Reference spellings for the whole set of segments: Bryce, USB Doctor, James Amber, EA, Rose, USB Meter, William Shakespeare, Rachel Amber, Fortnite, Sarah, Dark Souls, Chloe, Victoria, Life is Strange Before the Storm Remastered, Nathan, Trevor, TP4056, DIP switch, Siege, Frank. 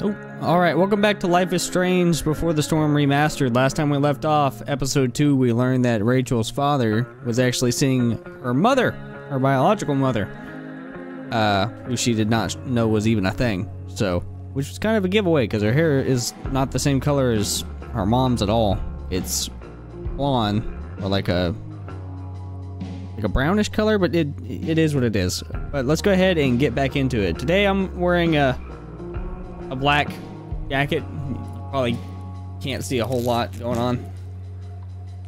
Oh, alright, welcome back to Life is Strange Before the Storm Remastered. Last time we left off, episode 2, we learned that Rachel's father was actually seeing her mother, her biological mother, who she did not know was even a thing, so, which was kind of a giveaway, because her hair is not the same color as her mom's at all. It's blonde, or like a brownish color, but it is what it is. But let's go ahead and get back into it. Today I'm wearing a black jacket. You probably can't see a whole lot going on.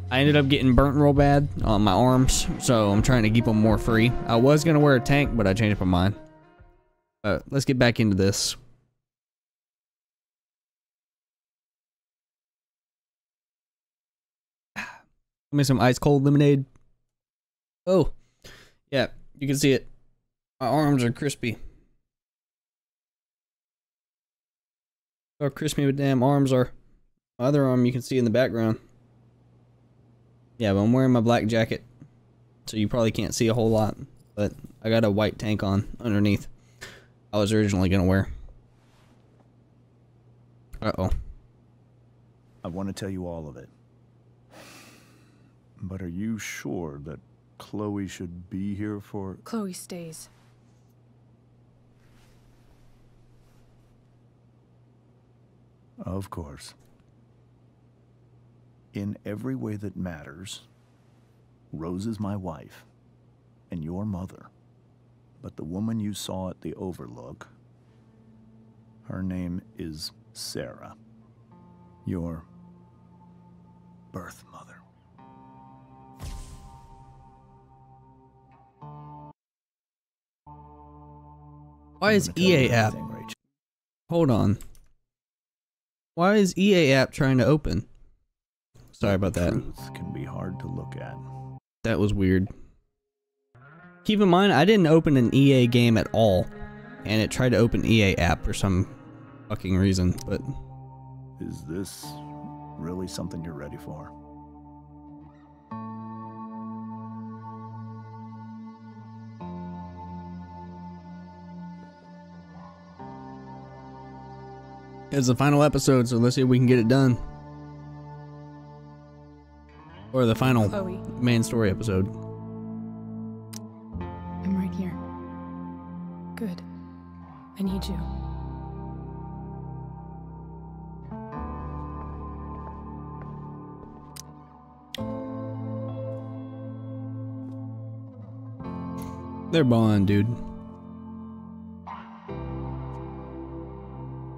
I ended up getting burnt real bad on my arms, so I'm trying to keep them more free. I was gonna wear a tank, but I changed my mind. Let's get back into this. Give me some ice cold lemonade. Oh, yeah, you can see it. My arms are crispy. How crispy my damn arms are. My other arm you can see in the background. Yeah, but I'm wearing my black jacket, so you probably can't see a whole lot, but I got a white tank on underneath. I was originally gonna wear. Uh-oh. I want to tell you all of it. But are you sure that Chloe should be here for... Chloe stays. Of course. In every way that matters, Rose is my wife and your mother. But the woman you saw at the Overlook, her name is Sarah, your birth mother. Why is EA app? Hold on. Why is EA app trying to open? Sorry about that. Truth can be hard to look at. That was weird. Keep in mind, I didn't open an EA game at all, and it tried to open EA app for some fucking reason. But is this really something you're ready for? It's the final episode, so let's see if we can get it done. Or the final Chloe. Main story episode. I'm right here. Good. I need you. They're balling, dude.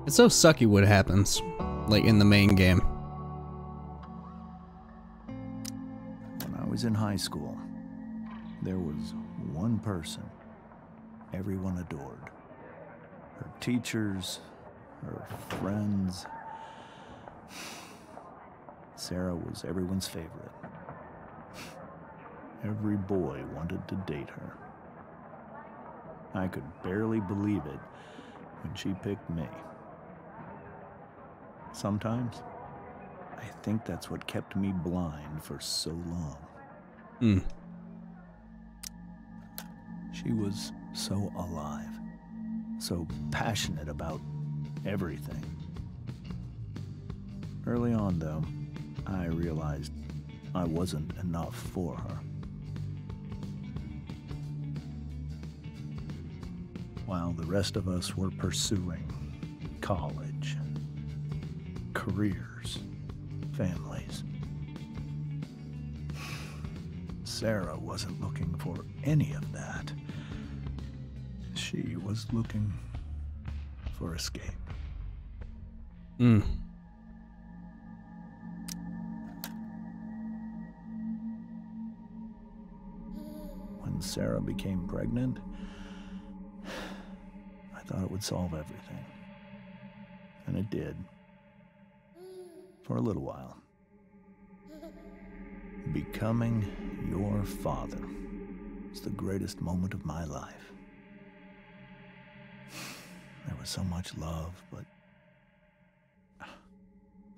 It's so sucky what happens, like in the main game. When I was in high school, there was one person everyone adored. Her teachers, her friends. Sarah was everyone's favorite. Every boy wanted to date her. I could barely believe it when she picked me. Sometimes, I think that's what kept me blind for so long. Mm. She was so alive, so passionate about everything. Early on, though, I realized I wasn't enough for her. While the rest of us were pursuing college, careers, families. Sarah wasn't looking for any of that. She was looking for escape. Mm. When Sarah became pregnant, I thought it would solve everything. And it did. For a little while. Becoming your father was the greatest moment of my life. There was so much love, but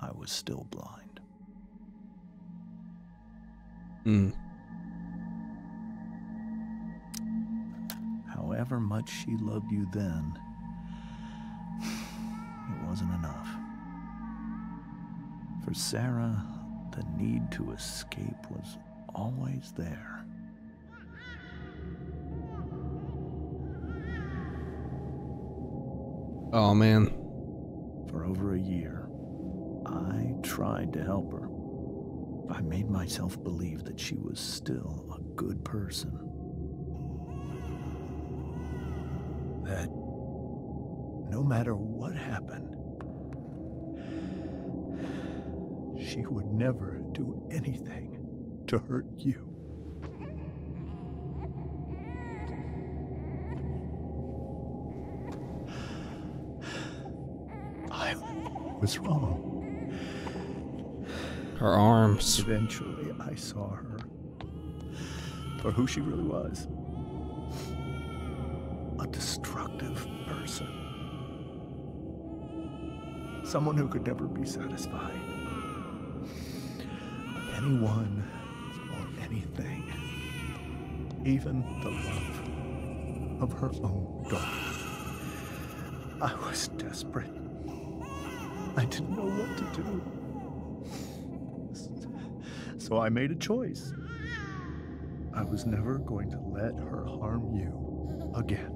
I was still blind. Mm. However much she loved you then, wasn't enough. For Sarah, the need to escape was always there. Oh, man. For over a year, I tried to help her. I made myself believe that she was still a good person. That no matter what happened, she would never do anything to hurt you. Was wrong. Her arms. Eventually, I saw her for who she really was. A destructive person. Someone who could never be satisfied. Anyone or anything. Even the love of her own daughter. I was desperate. I didn't know what to do. So I made a choice. I was never going to let her harm you again.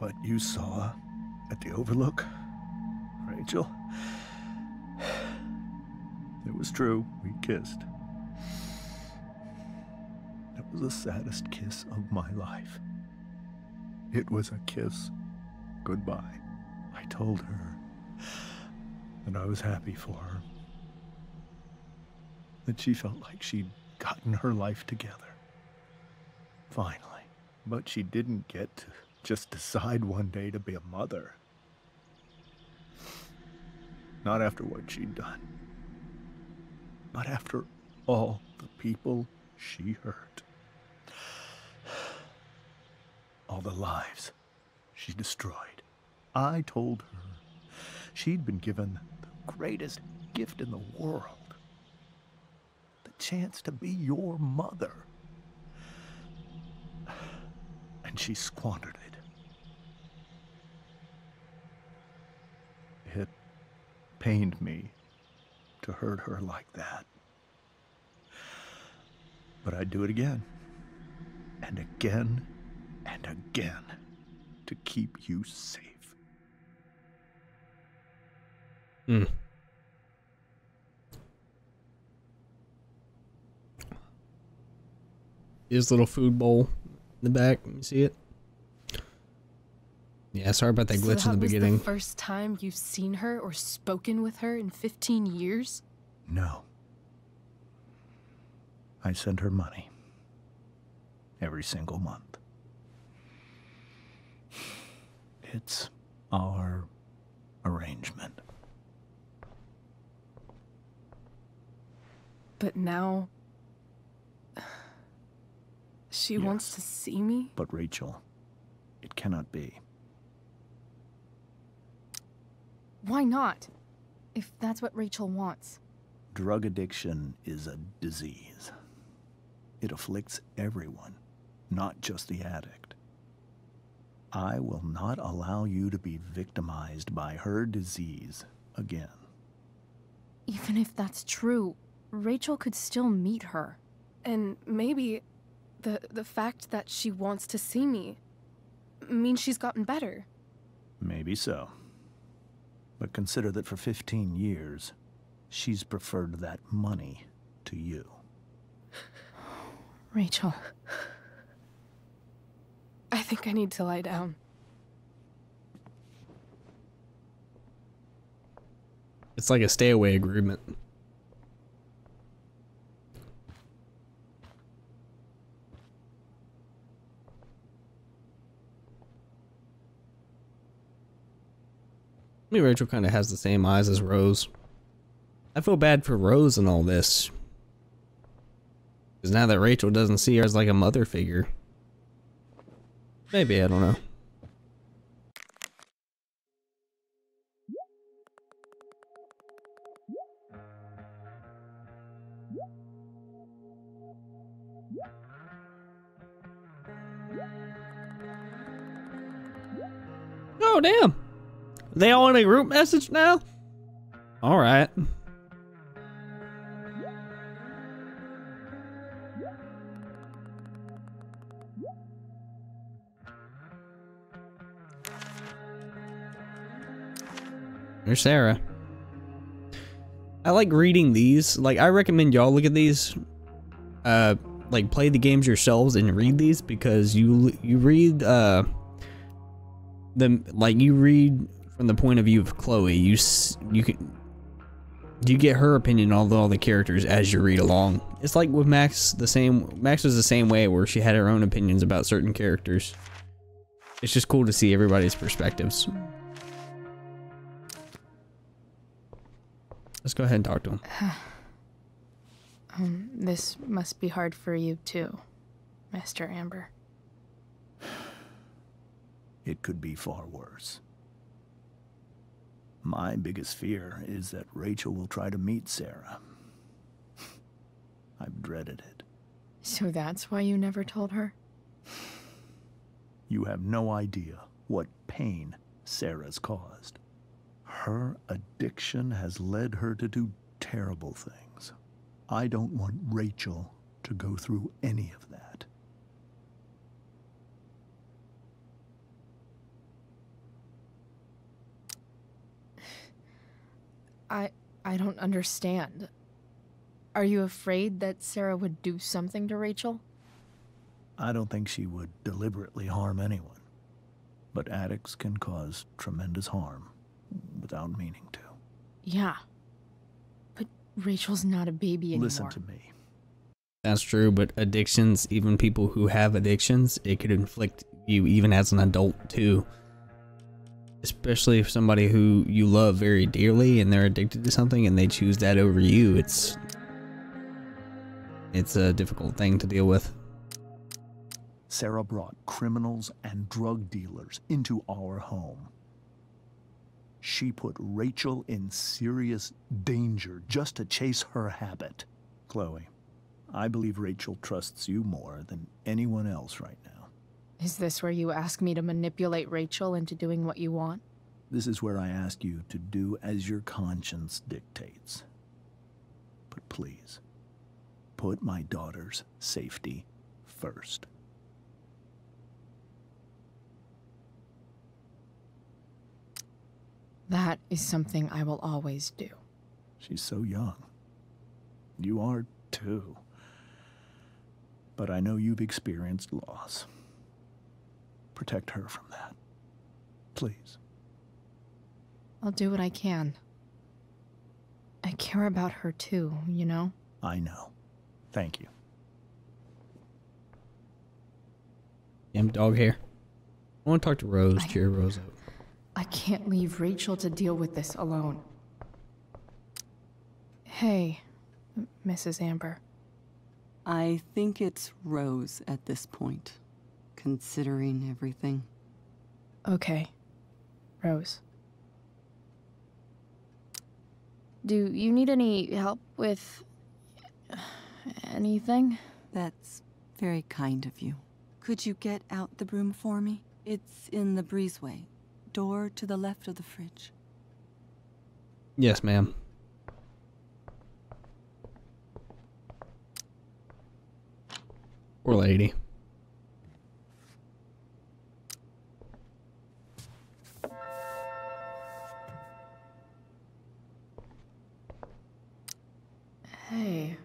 What you saw at the Overlook, Rachel, it was true. We kissed. It was the saddest kiss of my life. It was a kiss goodbye. I told her that I was happy for her, that she felt like she'd gotten her life together, finally. But she didn't get to just decide one day to be a mother. Not after what she'd done. Not after all the people she hurt. All the lives she destroyed. I told her she'd been given the greatest gift in the world. The chance to be your mother. And she squandered it. It pained me to hurt her like that. But I'd do it again, and again, and again, to keep you safe. Hmm. His little food bowl in the back. You see it? Yeah, sorry about that glitch in the beginning. Was the first time you've seen her or spoken with her in 15 years? No. I send her money every single month. It's our arrangement. But now she wants to see me? But Rachel, it cannot be. Why not? If that's what Rachel wants. Drug addiction is a disease. It afflicts everyone, not just the addict. I will not allow you to be victimized by her disease again. Even if that's true, Rachel could still meet her. And maybe the fact that she wants to see me means she's gotten better. Maybe so. But consider that for 15 years, she's preferred that money to you. Rachel, I think I need to lie down. It's like a stay-away agreement. I mean, Rachel kind of has the same eyes as Rose. I feel bad for Rose in all this. Because now that Rachel doesn't see her as like a mother figure. Maybe, I don't know. Oh, damn. They all in a group message now? All right. There's Sarah. I like reading these. Like, I recommend y'all look at these. Like, play the games yourselves and read these, because you read them. Like, you read from the point of view of Chloe. You get her opinion on all the characters as you read along. It's like with Max. Max was the same way, where she had her own opinions about certain characters. It's just cool to see everybody's perspectives. Let's go ahead and talk to him. This must be hard for you too, Master Amber. It could be far worse. My biggest fear is that Rachel will try to meet Sarah. I've dreaded it. So that's why you never told her? You have no idea what pain Sarah's caused. Her addiction has led her to do terrible things. I don't want Rachel to go through any of that. I don't understand. Are you afraid that Sarah would do something to Rachel? I don't think she would deliberately harm anyone, but addicts can cause tremendous harm without meaning to. Yeah, but Rachel's not a baby anymore. Listen to me. That's true, but addictions, even people who have addictions, it could inflict you even as an adult too. Especially if somebody who you love very dearly and they're addicted to something and they choose that over you, it's a difficult thing to deal with. Sarah brought criminals and drug dealers into our home. She put Rachel in serious danger just to chase her habit. Chloe, I believe Rachel trusts you more than anyone else right now. Is this where you ask me to manipulate Rachel into doing what you want? This is where I ask you to do as your conscience dictates. But please, put my daughter's safety first. That is something I will always do. She's so young. You are too. But I know you've experienced loss. Protect her from that. Please. I'll do what I can. I care about her too, you know? I know. Thank you. Damn dog hair. I want to talk to Rose. Cheer Rose up. I can't leave Rachel to deal with this alone. Hey, Mrs. Amber. I think it's Rose at this point, considering everything. Okay, Rose. Do you need any help with anything? That's very kind of you. Could you get out the broom for me? It's in the breezeway. Door to the left of the fridge. Yes, ma'am. Poor lady. Hey,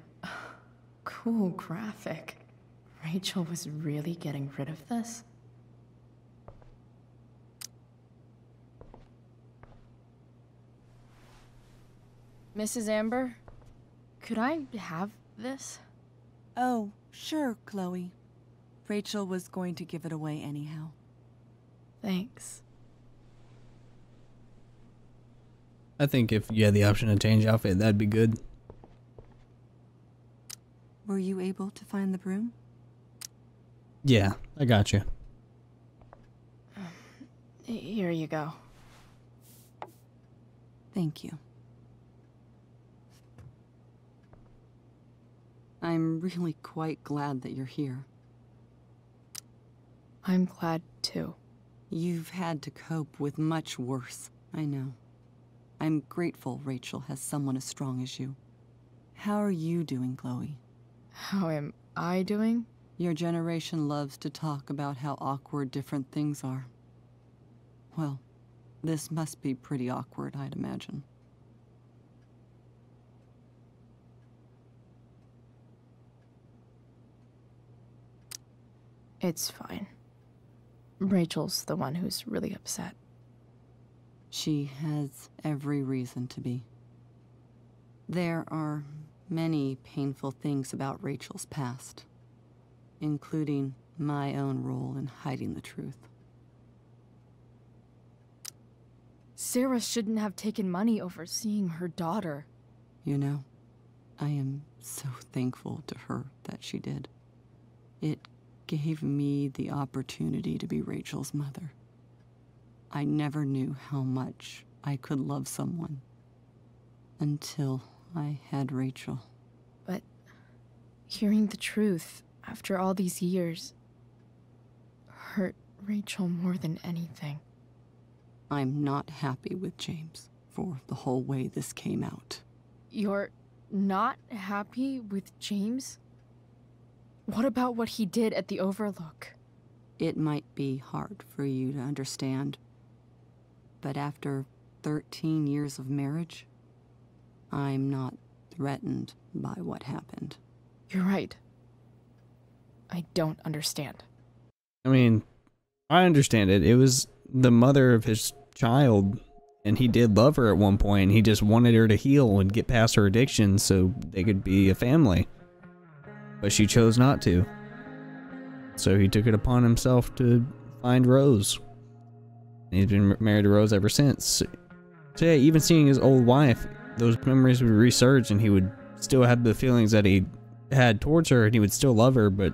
cool graphic. Rachel was really getting rid of this? Mrs. Amber, could I have this? Oh, sure, Chloe. Rachel was going to give it away anyhow. Thanks. I think if you had the option to change outfit, that'd be good. Were you able to find the broom? Yeah, I got you. Here you go. Thank you. I I'm really quite glad that you're here. I'm glad, too. You've had to cope with much worse, I know. I'm grateful Rachel has someone as strong as you. How are you doing, Chloe? How am I doing? Your generation loves to talk about how awkward different things are. Well, this must be pretty awkward, I'd imagine. It's fine. Rachel's the one who's really upset. She has every reason to be. There are many painful things about Rachel's past, including my own role in hiding the truth. Sarah shouldn't have taken money over seeing her daughter. You know, I am so thankful to her that she did. It gave me the opportunity to be Rachel's mother. I never knew how much I could love someone until I had Rachel. But hearing the truth after all these years hurt Rachel more than anything. I'm not happy with James for the whole way this came out. You're not happy with James? What about what he did at the Overlook? It might be hard for you to understand, but after 13 years of marriage, I'm not threatened by what happened. You're right. I don't understand. I mean, I understand it. It was the mother of his child, and he did love her at one point. He just wanted her to heal and get past her addiction so they could be a family. But she chose not to. So he took it upon himself to find Rose. And he's been married to Rose ever since. So yeah, even seeing his old wife, those memories would resurge and he would still have the feelings that he had towards her and he would still love her, but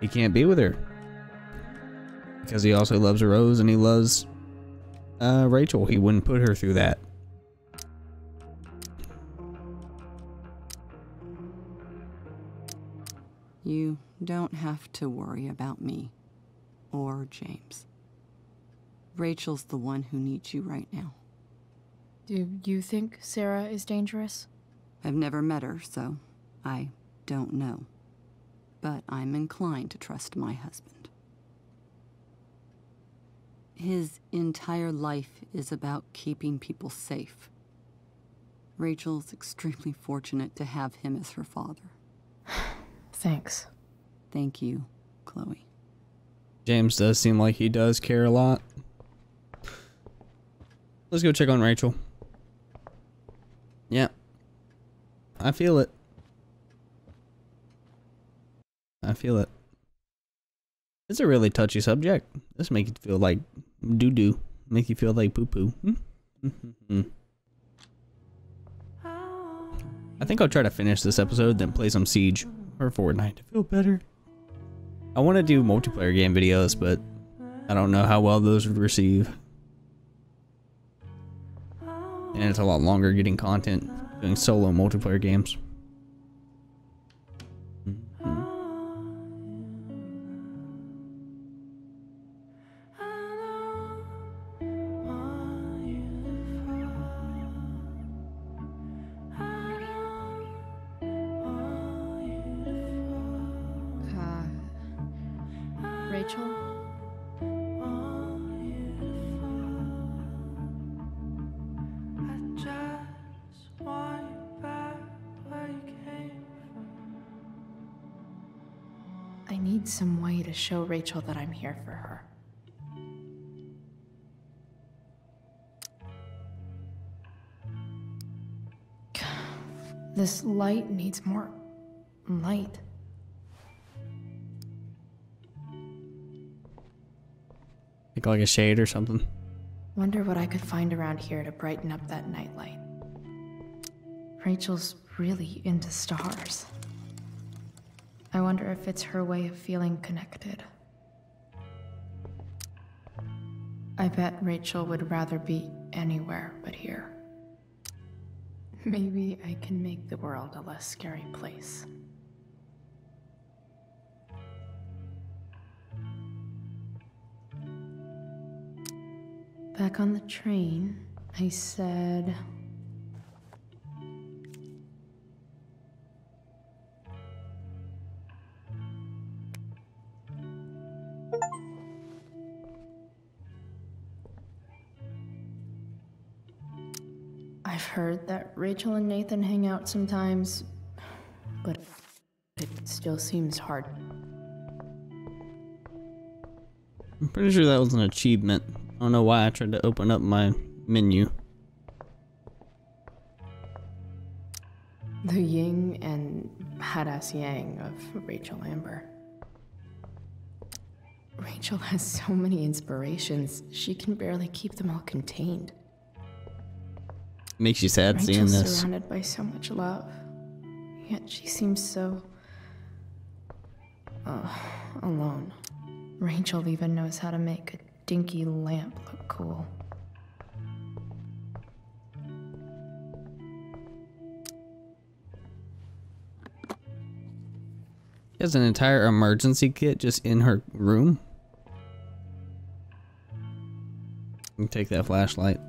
he can't be with her. Because he also loves Rose and he loves Rachel. He wouldn't put her through that. You don't have to worry about me or James. Rachel's the one who needs you right now. Do you think Sarah is dangerous? I've never met her, so I don't know. But I'm inclined to trust my husband. His entire life is about keeping people safe. Rachel's extremely fortunate to have him as her father. Thanks. Thank you, Chloe. James does seem like he does care a lot. Let's go check on Rachel. Yeah. I feel it. I feel it. It's a really touchy subject. This makes you feel like doo-doo. Make you feel like poo-poo. I think I'll try to finish this episode, then play some Siege. Or Fortnite to feel better. I want to do multiplayer game videos, but I don't know how well those would receive. And it's a lot longer getting content doing solo multiplayer games. Some way to show Rachel that I'm here for her. This light needs more light. Like a shade or something. Wonder what I could find around here to brighten up that nightlight. Rachel's really into stars. I wonder if it's her way of feeling connected. I bet Rachel would rather be anywhere but here. Maybe I can make the world a less scary place. Back on the train, I said... I've heard that Rachel and Nathan hang out sometimes, but it still seems hard. I'm pretty sure that was an achievement. I don't know why I tried to open up my menu. The yin and badass yang of Rachel Amber. Rachel has so many inspirations, she can barely keep them all contained. Makes you sad Rachel's seeing this. Surrounded by so much love, yet she seems so alone. Rachel even knows how to make a dinky lamp look cool. She has an entire emergency kit just in her room. Let me take that flashlight.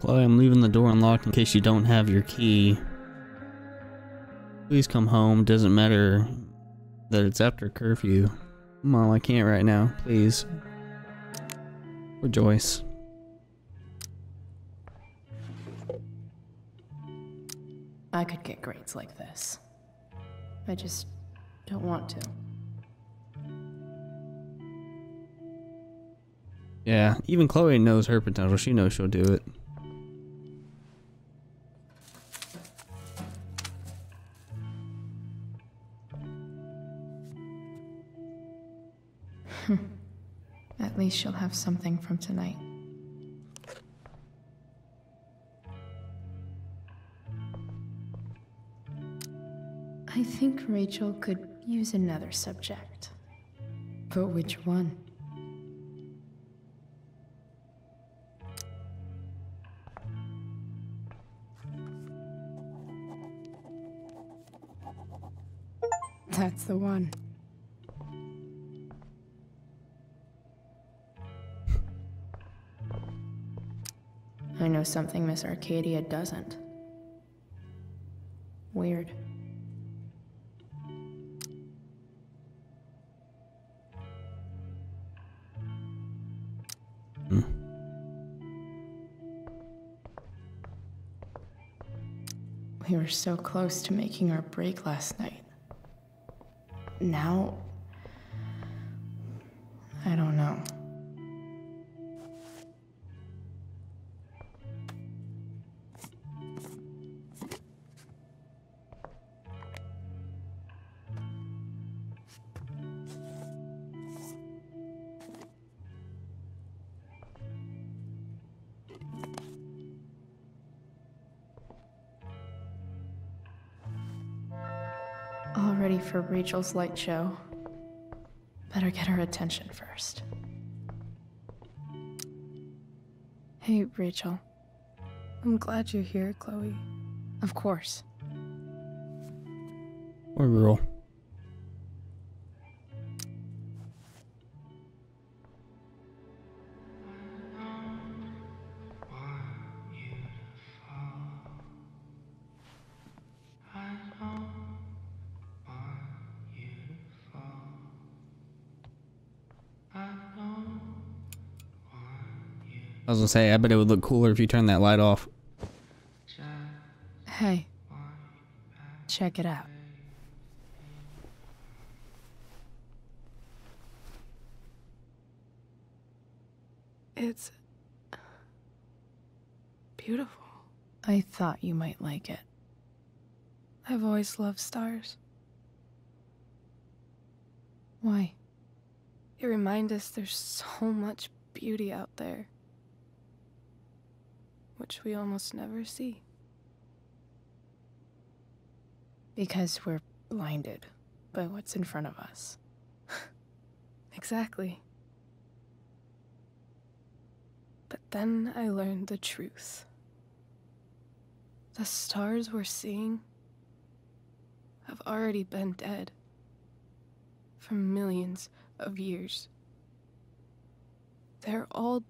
Chloe, I'm leaving the door unlocked in case you don't have your key. Please come home. Doesn't matter that it's after curfew. Mom, I can't right now. Please. Rejoice. I could get grades like this. I just don't want to. Yeah, even Chloe knows her potential. She knows she'll do it. At least she'll have something from tonight. I think Rachel could use another subject. But which one? That's the one. I know something Miss Arcadia doesn't. Weird. We were so close to making our break last night. Now, I don't know. All ready for Rachel's light show. Better get her attention first. Hey, Rachel. I'm glad you're here, Chloe. Of course. Poor girl. I was gonna say, I bet it would look cooler if you turned that light off. Hey, check it out. It's Beautiful. I thought you might like it. I've always loved stars. Why? They remind us there's so much beauty out there, which we almost never see. Because we're blinded by what's in front of us. Exactly. But then I learned the truth. The stars we're seeing have already been dead for millions of years. They're all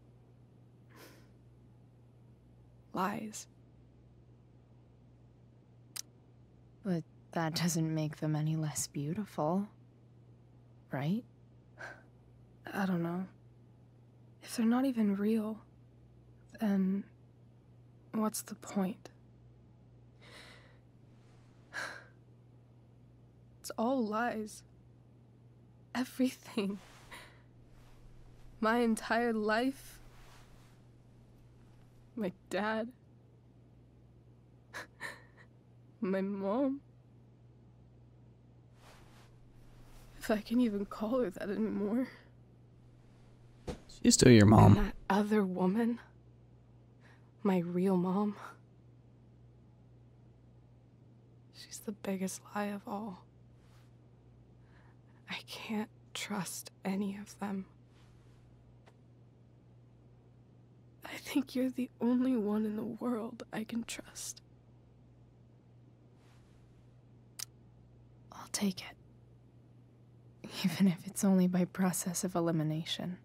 lies. But that doesn't make them any less beautiful, right? I don't know. If they're not even real, then what's the point? It's all lies. Everything. My entire life. My dad. My mom. If I can even call her that anymore. She's still your mom. And that other woman. My real mom. She's the biggest lie of all. I can't trust any of them. I think you're the only one in the world I can trust. I'll take it. Even if it's only by process of elimination.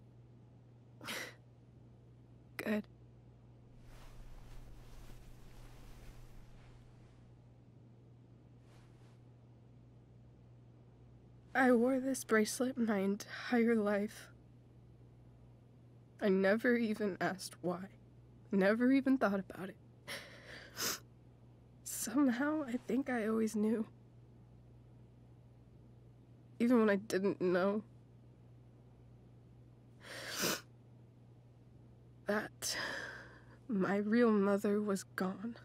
Good. I wore this bracelet my entire life. I never even asked why. Never even thought about it. Somehow, I think I always knew. Even when I didn't know. That my real mother was gone.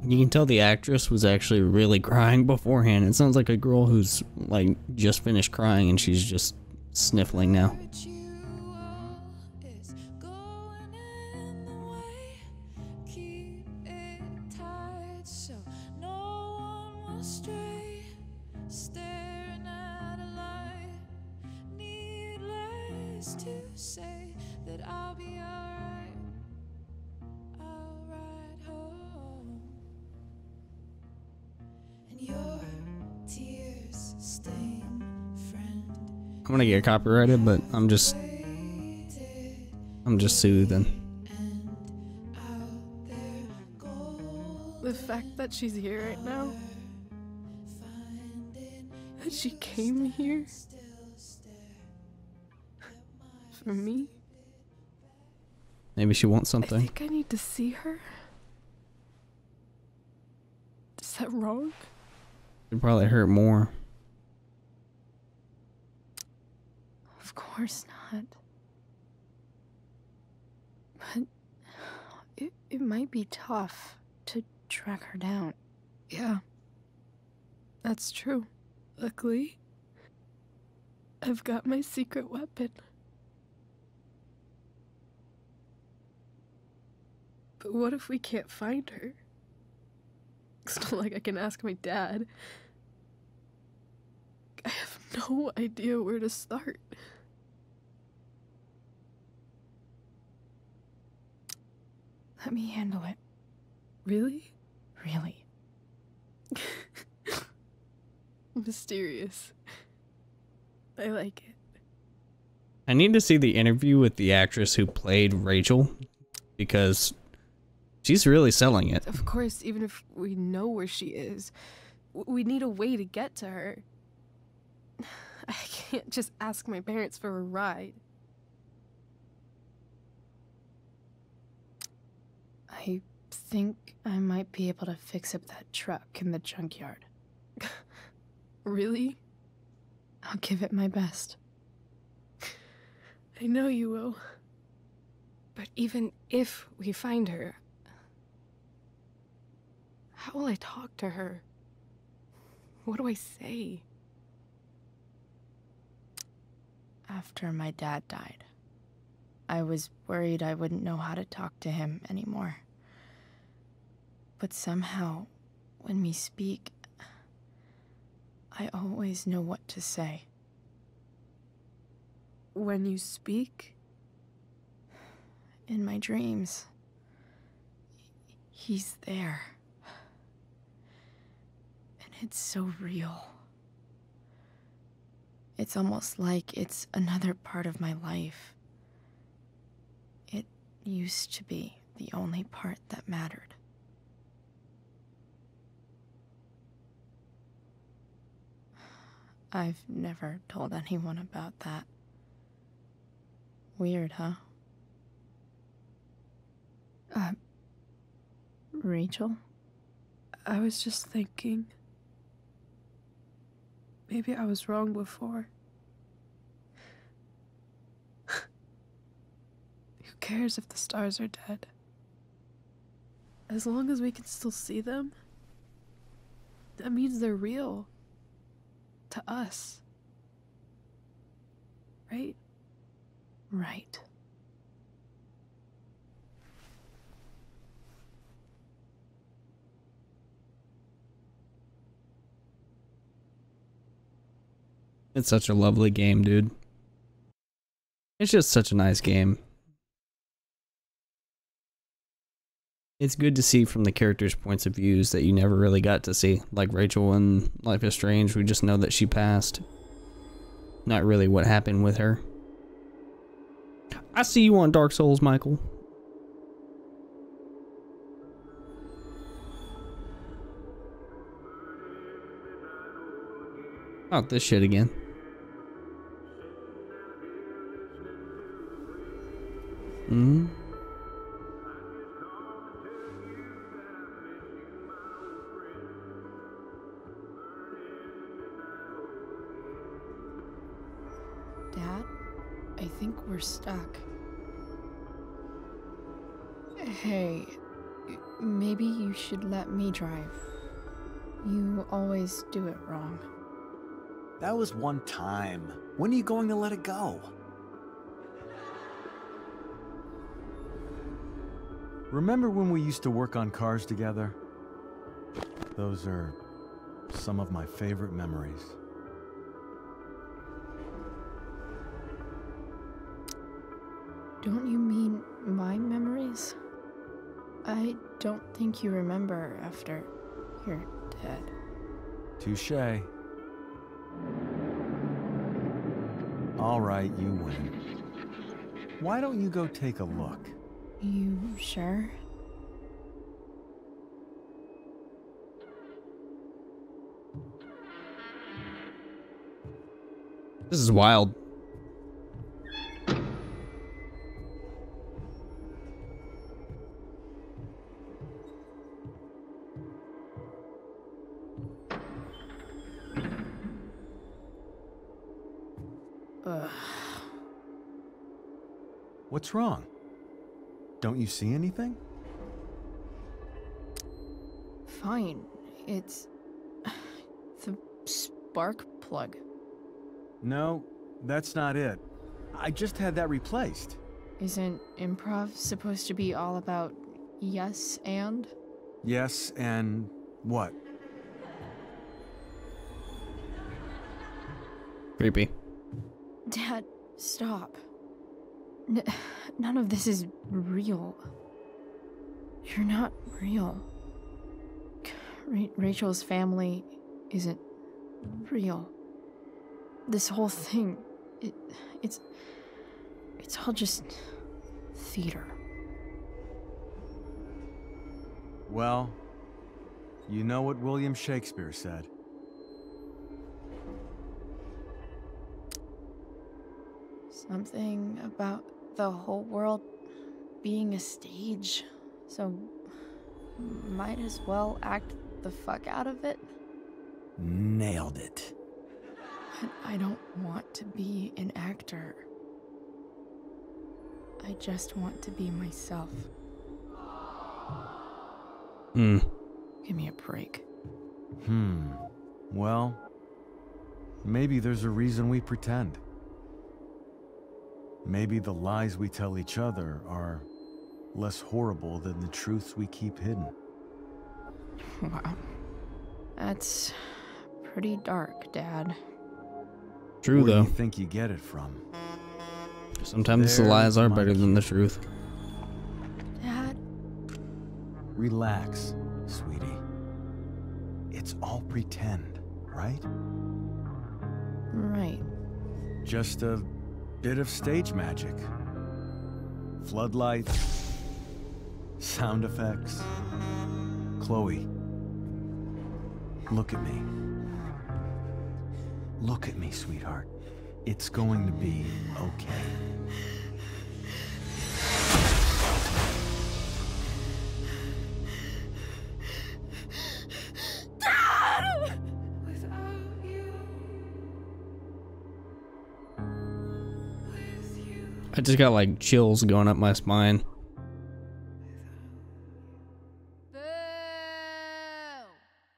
You can tell the actress was actually really crying beforehand. It sounds like a girl who's like just finished crying and she's just sniffling now. I'm gonna get copyrighted, but I'm just soothing. The fact that she's here right now, that she came here for me. Maybe she wants something. I think I need to see her. Is that wrong? It'd probably hurt more. Of course not. But it might be tough to track her down. Yeah, that's true. Luckily, I've got my secret weapon. But what if we can't find her? It's not like I can ask my dad. I have no idea where to start. Let me handle it. Really? Really. Mysterious. I like it. I need to see the interview with the actress who played Rachel, because she's really selling it. Of course, even if we know where she is, we need a way to get to her. I can't just ask my parents for a ride. I think I might be able to fix up that truck in the junkyard. Really? I'll give it my best. I know you will. But even if we find her, how will I talk to her? What do I say? After my dad died, I was worried I wouldn't know how to talk to him anymore. But somehow, when we speak, I always know what to say. When you speak? In my dreams. He's there. And it's so real. It's almost like it's another part of my life. It used to be the only part that mattered. I've never told anyone about that. Weird, huh? Rachel? I was just thinking. Maybe I was wrong before. Who cares if the stars are dead? As long as we can still see them, that means they're real. To us. Right? Right. It's such a lovely game, dude. It's just such a nice game. It's good to see from the characters' points of views that you never really got to see. Like Rachel in Life is Strange, we just know that she passed. Not really what happened with her. I see you on Dark Souls, Michael. Oh, this shit again. Mm-hmm. We're stuck. Hey, maybe you should let me drive. You always do it wrong. That was one time. When are you going to let it go? Remember when we used to work on cars together? Those are some of my favorite memories. Don't you mean my memories? I don't think you remember after you're dead. Touché. All right, you win. Why don't you go take a look? You sure? This is wild. What's wrong? Don't you see anything? Fine. It's the spark plug. No, that's not it. I just had that replaced. Isn't improv supposed to be all about yes and? Yes and what? Creepy. Dad, stop. None of this is real. You're not real. Rachel's family isn't real. This whole thing, it's all just theater. Well, you know what William Shakespeare said. Something about the whole world being a stage, so Might as well act the fuck out of it. Nailed it. But I don't want to be an actor. I just want to be myself. Hmm. Give me a break. Hmm. Well, maybe there's a reason we pretend. Maybe the lies we tell each other are less horrible than the truths we keep hidden. Wow. That's pretty dark, Dad. True, though. Where do you think you get it from? Sometimes the lies are better than the truth. Dad. Relax, sweetie. It's all pretend, right? Right. Just a bit of stage magic. Floodlights, sound effects. Chloe, look at me. Look at me, sweetheart. It's going to be okay. Dad! I just got like chills going up my spine. Boo!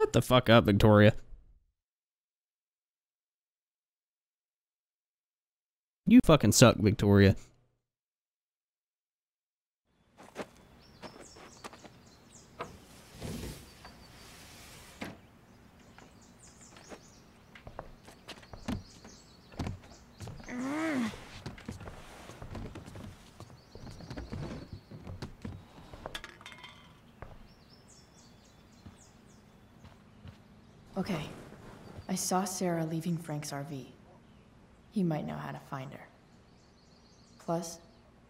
Shut the fuck up, Victoria. You fucking suck, Victoria. Okay, I saw Sarah leaving Frank's RV. He might know how to find her. Plus,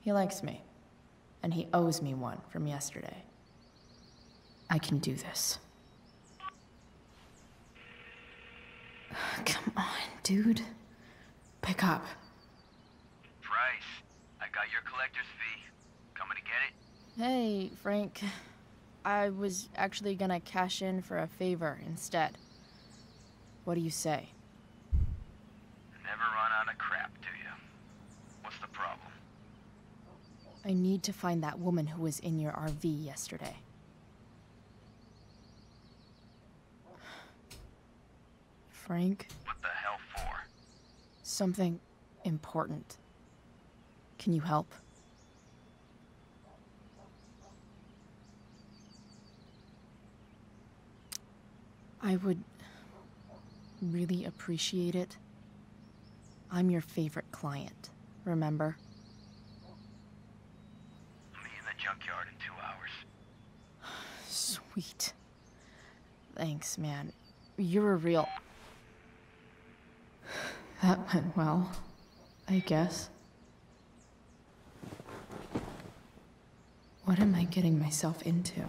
he likes me, and he owes me one from yesterday. I can do this. Come on, dude. Pick up. Bryce, I got your collector's fee. Coming to get it? Hey, Frank. I was actually gonna cash in for a favor instead. What do you say? Never run out of crap, do you? What's the problem? I need to find that woman who was in your RV yesterday. Frank? What the hell for? Something important. Can you help? I would really appreciate it. I'm your favorite client, remember? I'll be in the junkyard in 2 hours. Sweet. Thanks, man. You're a real... That went well, I guess. What am I getting myself into?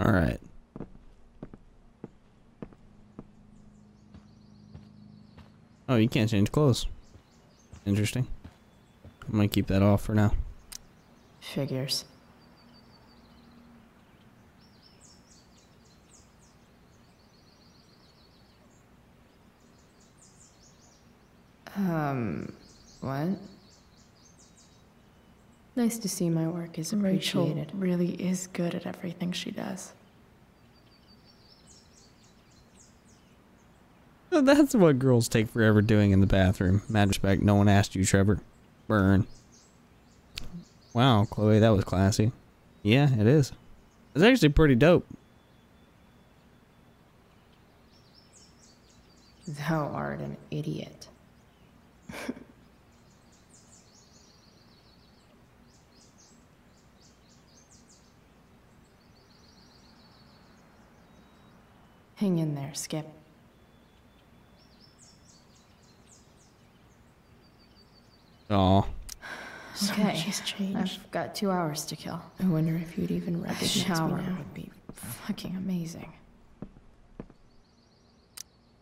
All right. Oh, you can't change clothes. Interesting. I'm gonna keep that off for now. Figures. What? Nice to see my work is appreciated. Rachel really is good at everything she does. That's what girls take forever doing in the bathroom. Mad respect, no one asked you, Trevor. Burn. Wow, Chloe, that was classy. Yeah, it is. It's actually pretty dope. Thou art an idiot. Hang in there, Skip. Aw. Okay, I've got 2 hours to kill. I wonder if you'd even recognize me now. A shower would be fucking amazing.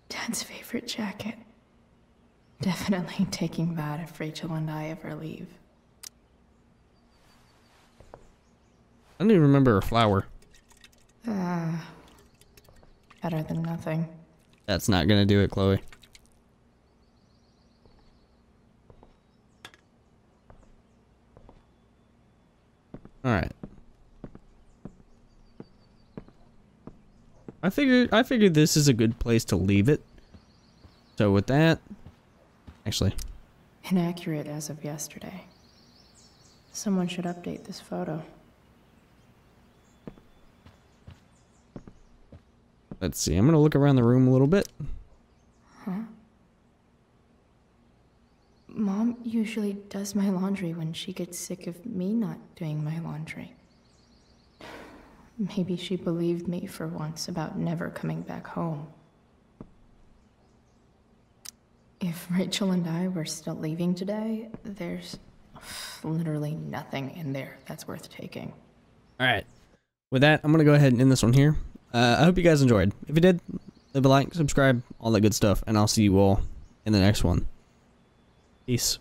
Dad's favorite jacket. Definitely taking that if Rachel and I ever leave. I don't even remember a flower. Better than nothing. That's not gonna do it, Chloe. Alright. I figured this is a good place to leave it. So with that, actually. Inaccurate as of yesterday. Someone should update this photo. Let's see, I'm gonna look around the room a little bit. Huh? Mom usually does my laundry when she gets sick of me not doing my laundry. Maybe she believed me for once about never coming back home. If Rachel and I were still leaving today, there's literally nothing in there that's worth taking. Alright, with that, I'm gonna go ahead and end this one here. I hope you guys enjoyed. If you did, leave a like, subscribe, all that good stuff, and I'll see you all in the next one. Peace.